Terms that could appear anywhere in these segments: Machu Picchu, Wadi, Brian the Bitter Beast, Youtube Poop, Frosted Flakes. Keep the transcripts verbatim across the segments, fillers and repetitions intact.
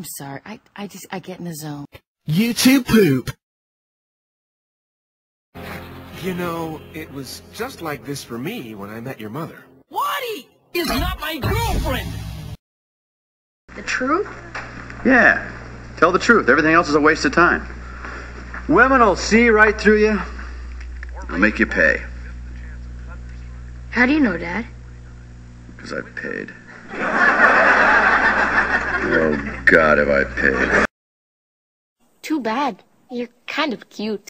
I'm sorry. I, I just, I get in the zone. YouTube Poop. You know, it was just like this for me when I met your mother. Wadi is not my girlfriend! The truth? Yeah. Tell the truth. Everything else is a waste of time. Women will see right through you. They'll make you pay. How do you know, Dad? Because I've paid. Oh, God, have I paid. Too bad. You're kind of cute.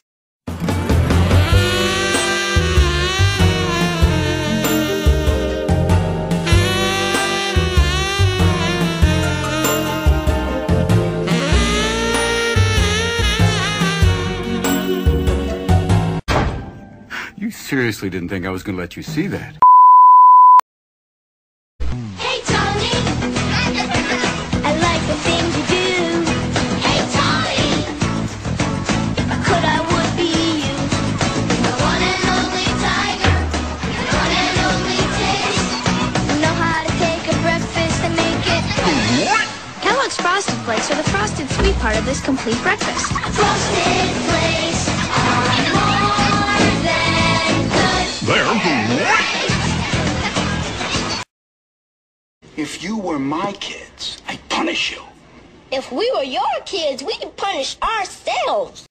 You seriously didn't think I was going to let you see that. Hey, Tony! I like the things you do. Hey, Tony! If I could, I would be you. The one and only tiger. The one and only taste. You know how to take a breakfast and make it. What? Kellogg's Frosted Flakes are the frosted sweet part of this complete breakfast. Frosted Flakes are more than... If you were my kids, I'd punish you. If we were your kids, we'd punish ourselves.